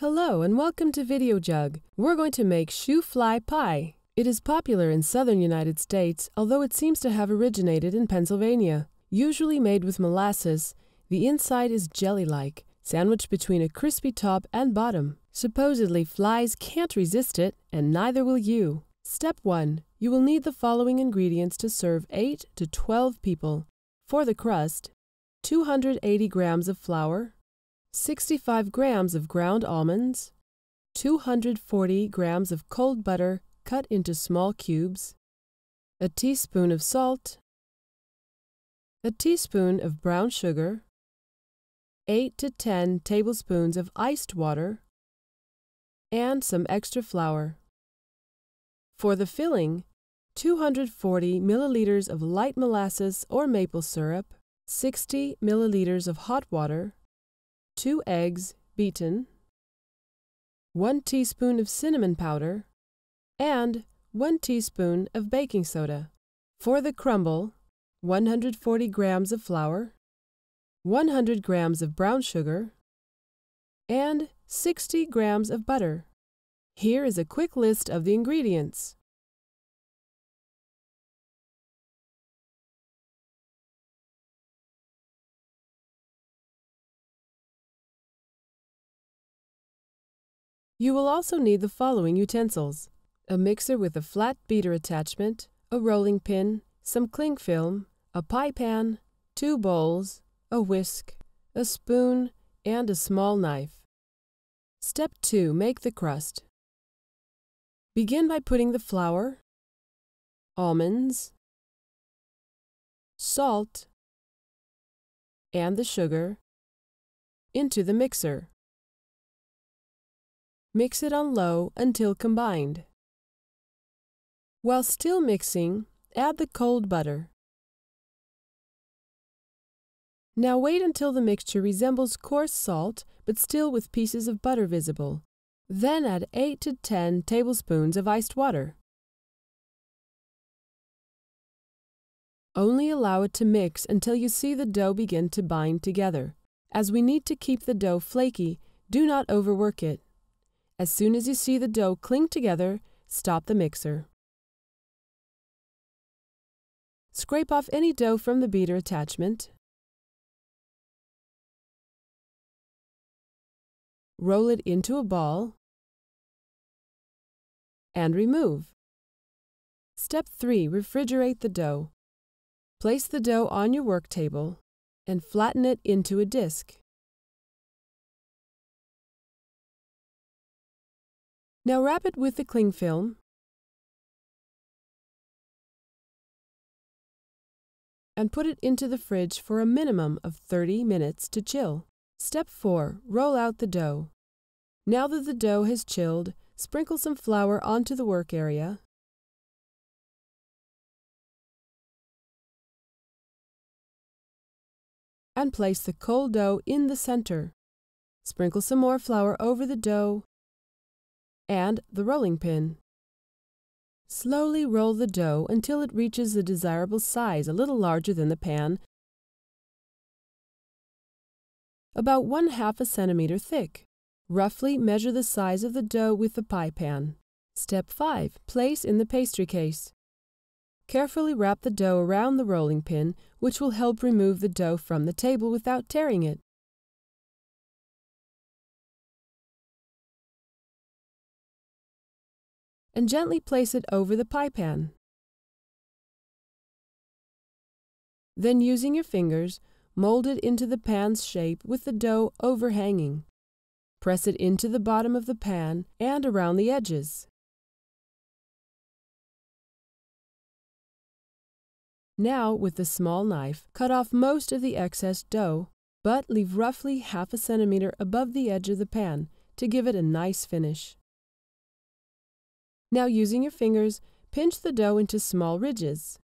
Hello and welcome to VideoJug. We're going to make shoofly pie. It is popular in southern United States, although it seems to have originated in Pennsylvania. Usually made with molasses, the inside is jelly-like, sandwiched between a crispy top and bottom. Supposedly flies can't resist it, and neither will you. Step 1. You will need the following ingredients to serve 8 to 12 people. For the crust, 280 grams of flour, 65 grams of ground almonds, 240 grams of cold butter cut into small cubes, a teaspoon of salt, a teaspoon of brown sugar, 8 to 10 tablespoons of iced water, and some extra flour. For the filling, 240 milliliters of light molasses or maple syrup, 60 milliliters of hot water, 2 eggs, beaten, 1 teaspoon of cinnamon powder, and 1 teaspoon of baking soda. For the crumble, 140 grams of flour, 100 grams of brown sugar, and 60 grams of butter. Here is a quick list of the ingredients. You will also need the following utensils: a mixer with a flat beater attachment, a rolling pin, some cling film, a pie pan, 2 bowls, a whisk, a spoon, and a small knife. Step 2. Make the crust. Begin by putting the flour, almonds, salt, and the sugar into the mixer. Mix it on low until combined. While still mixing, add the cold butter. Now wait until the mixture resembles coarse salt, but still with pieces of butter visible. Then add 8 to 10 tablespoons of iced water. Only allow it to mix until you see the dough begin to bind together. As we need to keep the dough flaky, do not overwork it. As soon as you see the dough cling together, stop the mixer. Scrape off any dough from the beater attachment. Roll it into a ball and remove. Step 3. Refrigerate the dough. Place the dough on your work table and flatten it into a disc. Now wrap it with the cling film and put it into the fridge for a minimum of 30 minutes to chill. Step 4. Roll out the dough. Now that the dough has chilled, sprinkle some flour onto the work area and place the cold dough in the center. Sprinkle some more flour over the dough and the rolling pin. Slowly roll the dough until it reaches the desirable size, a little larger than the pan, about 1/2 centimeter thick. Roughly measure the size of the dough with the pie pan. Step 5. Place in the pastry case. Carefully wrap the dough around the rolling pin, which will help remove the dough from the table without tearing it. And gently place it over the pie pan. Then, using your fingers, mold it into the pan's shape with the dough overhanging. Press it into the bottom of the pan and around the edges. Now, with a small knife, cut off most of the excess dough, but leave roughly 1/2 centimeter above the edge of the pan to give it a nice finish. Now, using your fingers, pinch the dough into small ridges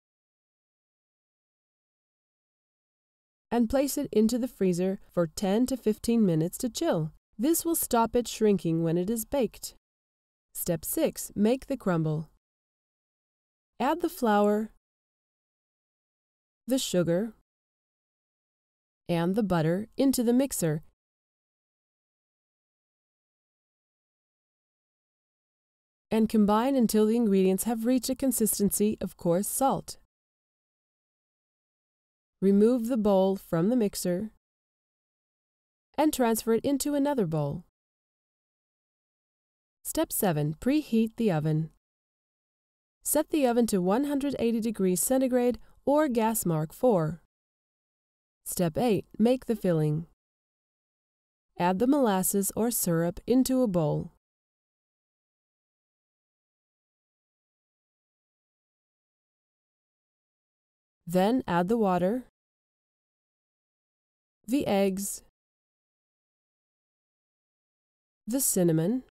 and place it into the freezer for 10 to 15 minutes to chill. This will stop it shrinking when it is baked. Step 6. Make the crumble. Add the flour, the sugar, and the butter into the mixer and combine until the ingredients have reached a consistency of coarse salt. Remove the bowl from the mixer and transfer it into another bowl. Step 7. Preheat the oven. Set the oven to 180 degrees centigrade or gas mark 4. Step 8. Make the filling. Add the molasses or syrup into a bowl. Then add the water, the eggs, the cinnamon,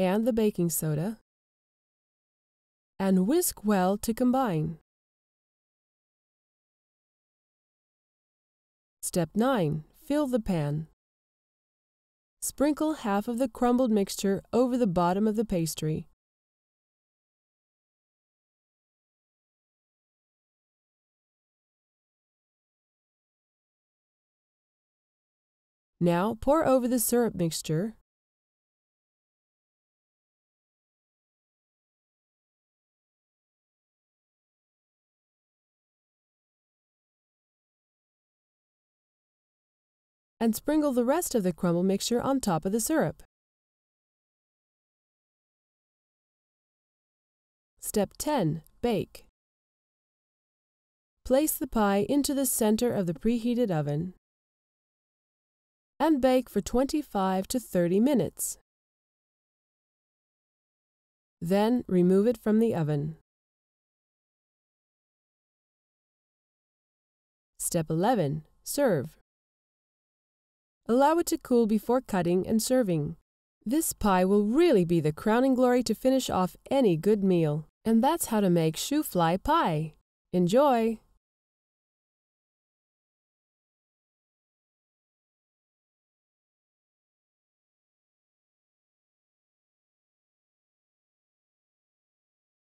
and the baking soda, and whisk well to combine. Step 9. Fill the pan. Sprinkle half of the crumbled mixture over the bottom of the pastry. Now pour over the syrup mixture and sprinkle the rest of the crumble mixture on top of the syrup. Step 10. Bake. Place the pie into the center of the preheated oven and bake for 25 to 30 minutes. Then remove it from the oven. Step 11. Serve. Allow it to cool before cutting and serving. This pie will really be the crowning glory to finish off any good meal. And that's how to make Shoofly Pie. Enjoy!